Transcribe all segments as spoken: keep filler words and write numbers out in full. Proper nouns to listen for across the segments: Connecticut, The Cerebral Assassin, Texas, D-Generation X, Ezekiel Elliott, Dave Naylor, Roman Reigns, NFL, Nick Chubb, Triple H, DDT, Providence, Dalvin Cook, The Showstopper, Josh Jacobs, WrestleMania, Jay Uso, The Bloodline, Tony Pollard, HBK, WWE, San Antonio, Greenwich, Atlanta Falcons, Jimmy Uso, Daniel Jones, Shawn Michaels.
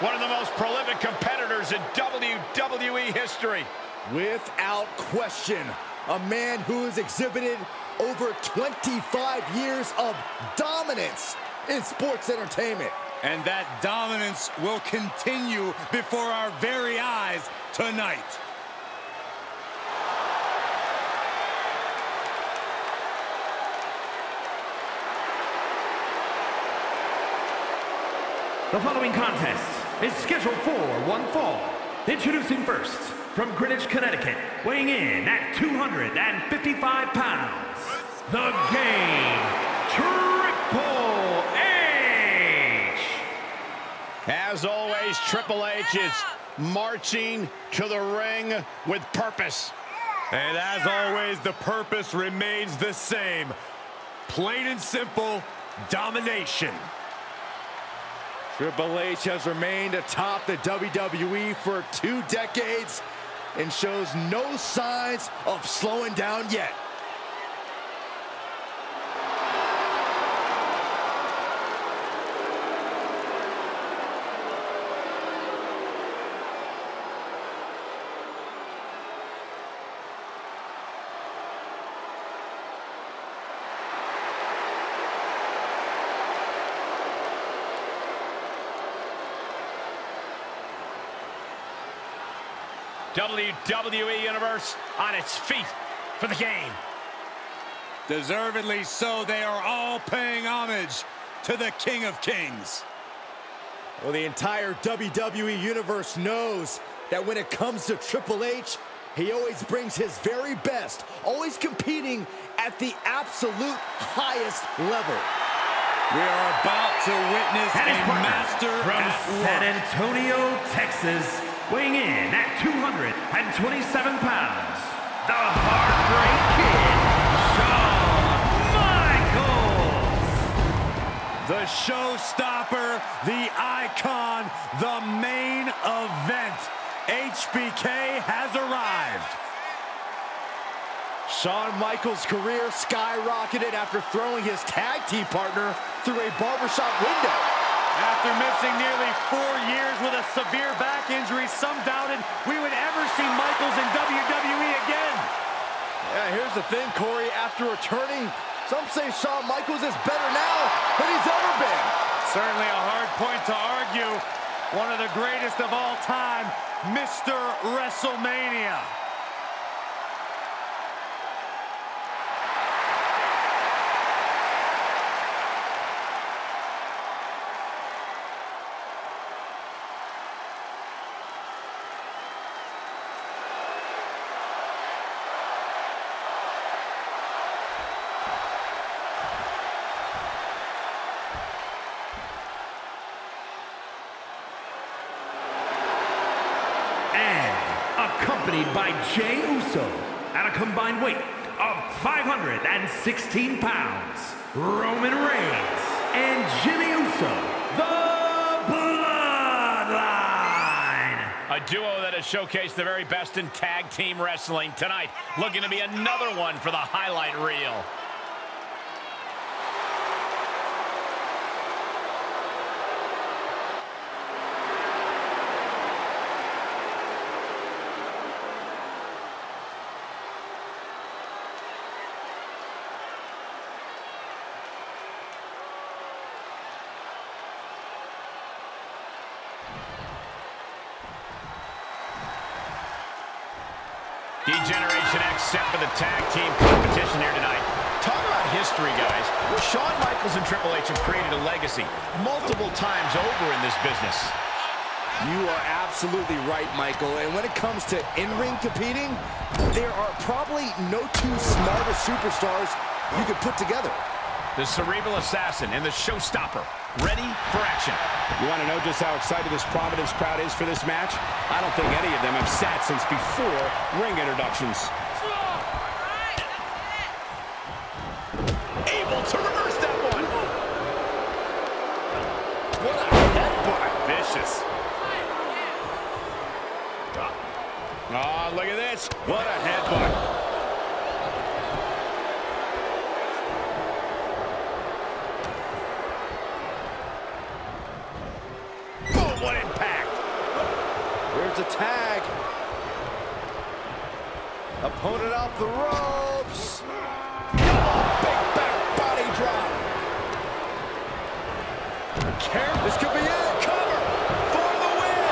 One of the most prolific competitors in W W E history. Without question, a man who has exhibited over twenty-five years of dominance in sports entertainment. And that dominance will continue before our very eyes tonight. The following contest is scheduled for one fall. Introducing first, from Greenwich, Connecticut, weighing in at two hundred fifty-five pounds, the Game, Triple H. As always, Triple H is marching to the ring with purpose. And as always, the purpose remains the same. Plain and simple, domination. Triple H has remained atop the W W E for two decades and shows no signs of slowing down yet. W W E Universe on its feet for the Game. Deservedly so, they are all paying homage to the King of Kings. Well, the entire W W E Universe knows that when it comes to Triple H, he always brings his very best, always competing at the absolute highest level. We are about to witness a master from San Antonio, Texas, weighing in at two hundred twenty-seven pounds, the Heartbreak Kid, Shawn Michaels. The Showstopper, the Icon, the main event. H B K has arrived. Shawn Michaels' career skyrocketed after throwing his tag team partner through a barbershop window. After missing nearly four years with a severe back injury, some doubted we would ever see Michaels in W W E again. Yeah, here's the thing, Corey. After returning, some say Shawn Michaels is better now than he's ever been. Certainly a hard point to argue. One of the greatest of all time, Mister WrestleMania. Accompanied by Jay Uso at a combined weight of five hundred sixteen pounds, Roman Reigns and Jimmy Uso, the Bloodline. A duo that has showcased the very best in tag team wrestling tonight, looking to be another one for the highlight reel. D-Generation X set for the tag team competition here tonight. Talk about history, guys. Shawn Michaels and Triple H have created a legacy multiple times over in this business. You are absolutely right, Michael. And when it comes to in-ring competing, there are probably no two smarter superstars you could put together. The Cerebral Assassin and the Showstopper, ready for action. You want to know just how excited this Providence crowd is for this match? I don't think any of them have sat since before ring introductions. Able to reverse that one. What a headbutt. Vicious. Oh, look at this. What a headbutt. What impact! tag. Opponent off the ropes. Oh, big back body drop. This could be it. Cover for the win.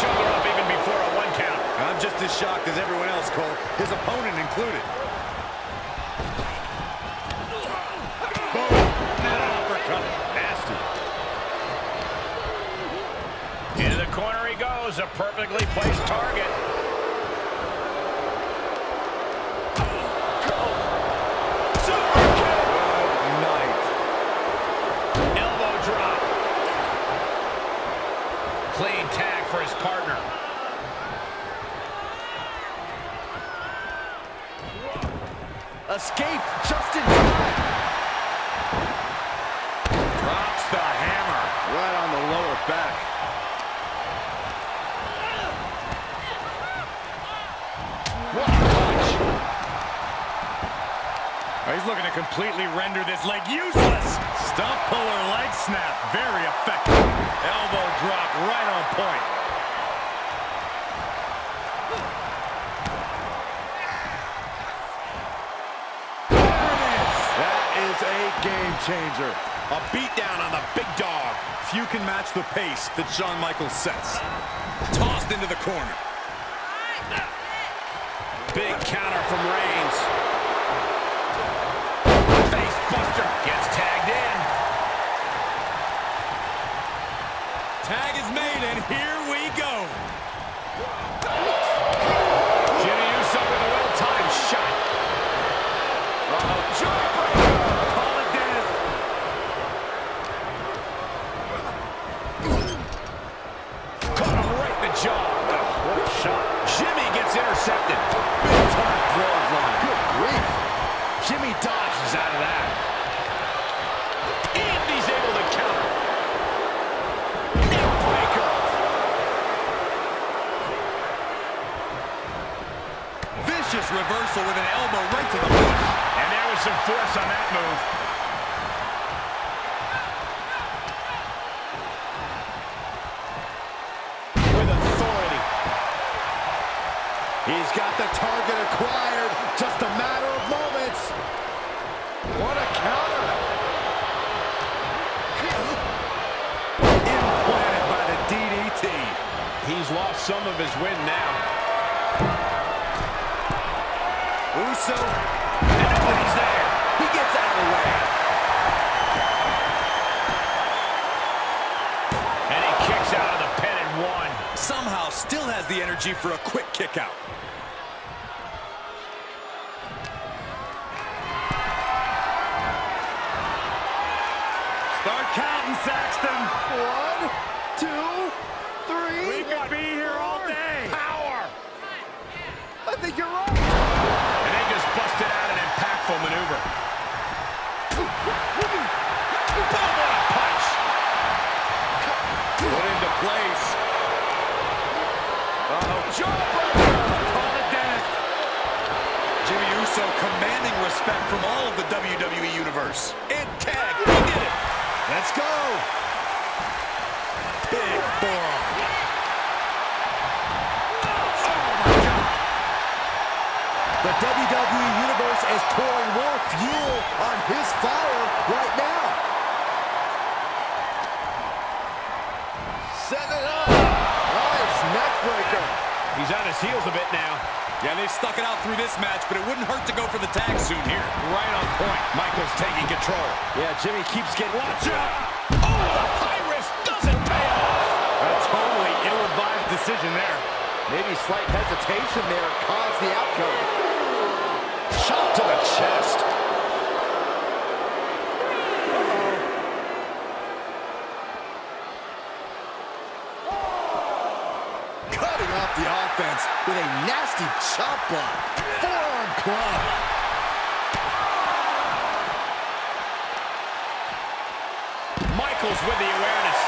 Showing up even before a one count. I'm just as shocked as everyone else, Cole. His opponent included. Corner he goes, a perfectly placed target. Oh. Super kick. Good night. Elbow drop. Clean tag for his partner. Escape just in time. Drops the hammer right on the lower back. He's looking to completely render this leg useless. Stump puller leg snap. Very effective. Elbow drop right on point. There it is. That is a game changer. A beatdown on the big dog. Few can match the pace that Shawn Michaels sets. Tossed into the corner. Big counter from Reigns. Buster gets tagged in. Tag is made, and here we go. Jimmy Uso with a well-timed shot. Uh-oh. Jawbreaker. Call it dead. Caught him right in the jaw. What a shot. Jimmy gets intercepted. Big time bloodline. Good grief. Jimmy dodges out of that. And he's able to counter. Neckbreaker. Vicious reversal with an elbow right to the push. And there was some force on that move. With authority. He's got the target acquired. Just a matter of moments. What a counter! Implanted by the D D T. He's lost some of his win now. Uso, and nobody's there. He gets out of the way. And he kicks out of the pin and one. Somehow still has the energy for a quick kick out. Start counting, Saxton. One, two, three. We could be here all day. Power. I think you're right. And they just busted out an impactful maneuver. Boom, what a punch. Put into place. Uh-oh. Jawbreaker. Call it dead. Jimmy Uso commanding respect from all of the W W E Universe. And tag. He did it. Let's go! Big forearm. Oh, my God. The W W E Universe is pouring more fuel on his fire right now. Set it up. Nice neck breaker. He's on his heels a bit now. Yeah, they stuck it out through this match, but it wouldn't hurt to go for the tag soon here. Right on point. Michaels taking control. Yeah, Jimmy keeps getting... Watch out! Oh, the high risk doesn't pay off! A totally ill-advised decision there. Maybe slight hesitation there caused the outcome. Shot to the chest. The offense with a nasty chop block. Forearm club. Michaels with the awareness.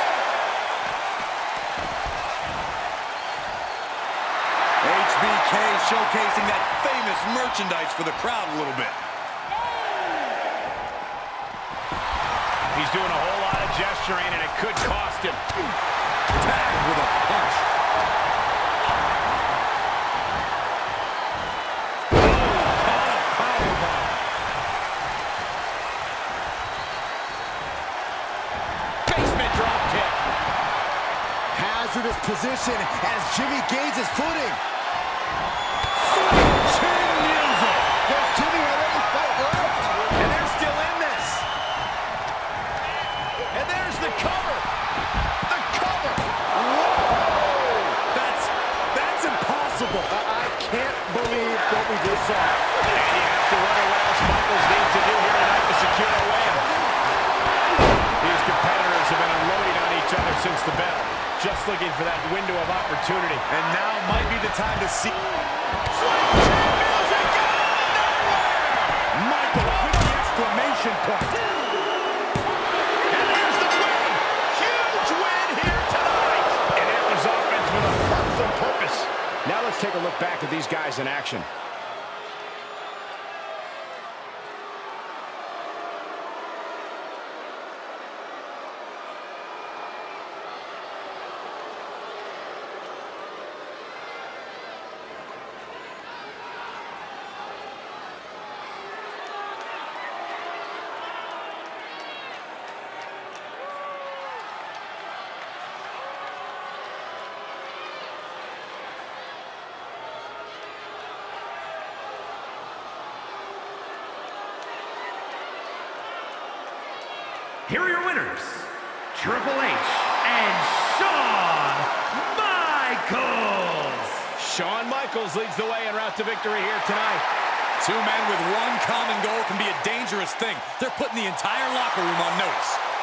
H B K showcasing that famous merchandise for the crowd a little bit. He's doing a whole lot of gesturing, and it could cost him. Tag with a punch. hazardous position as Jimmy gains his footing. Chin music! Does Jimmy have any fight left? And they're still in this. And there's the cover. The cover. Whoa! That's, that's impossible. I, I can't believe what we just saw. And you have to wonder what else Michaels needs to do here tonight to secure a win. These competitors have been unloading on each other since the bell. Just looking for that window of opportunity. And now might be the time to see. Swing champions again! Michael with the exclamation point. And there's the win. Huge win here tonight. And it was offense with a powerful purpose. Now let's take a look back at these guys in action. Here are your winners, Triple H and Shawn Michaels. Shawn Michaels leads the way en route to victory here tonight. Two men with one common goal can be a dangerous thing. They're putting the entire locker room on notice.